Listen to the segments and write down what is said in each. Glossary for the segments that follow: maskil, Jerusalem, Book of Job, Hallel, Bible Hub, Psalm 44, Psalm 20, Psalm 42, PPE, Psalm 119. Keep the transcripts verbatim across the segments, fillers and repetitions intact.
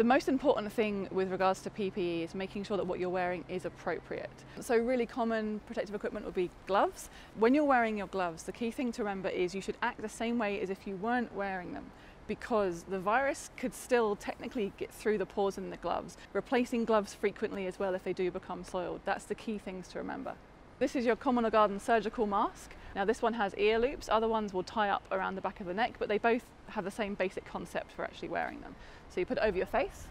The most important thing with regards to P P E is making sure that what you're wearing is appropriate. So really common protective equipment would be gloves. When you're wearing your gloves, the key thing to remember is you should act the same way as if you weren't wearing them, because the virus could still technically get through the pores in the gloves. Replacing gloves frequently as well if they do become soiled, that's the key things to remember. This is your common or garden surgical mask. Now this one has ear loops, other ones will tie up around the back of the neck, but they both have the same basic concept for actually wearing them. So you put it over your face,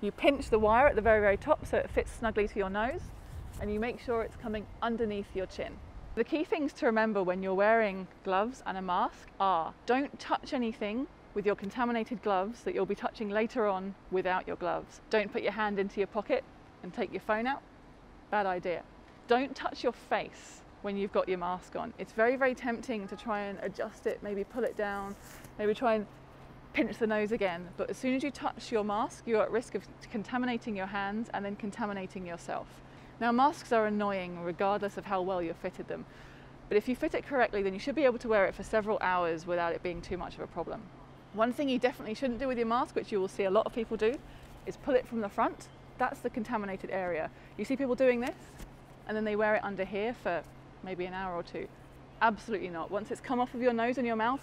you pinch the wire at the very, very top so it fits snugly to your nose, and you make sure it's coming underneath your chin. The key things to remember when you're wearing gloves and a mask are, don't touch anything with your contaminated gloves that you'll be touching later on without your gloves. Don't put your hand into your pocket and take your phone out. Bad idea. Don't touch your face when you've got your mask on. It's very, very tempting to try and adjust it, maybe pull it down, maybe try and pinch the nose again. But as soon as you touch your mask, you're at risk of contaminating your hands and then contaminating yourself. Now, masks are annoying regardless of how well you've fitted them. But if you fit it correctly, then you should be able to wear it for several hours without it being too much of a problem. One thing you definitely shouldn't do with your mask, which you will see a lot of people do, is pull it from the front. That's the contaminated area. You see people doing this and then they wear it under here for maybe an hour or two. Absolutely not. Once it's come off of your nose and your mouth,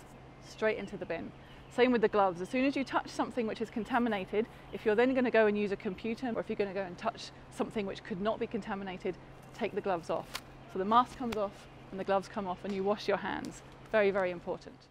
straight into the bin. Same with the gloves. As soon as you touch something which is contaminated, if you're then going to go and use a computer, or if you're going to go and touch something which could not be contaminated, take the gloves off. So the mask comes off and the gloves come off and you wash your hands. Very, very important.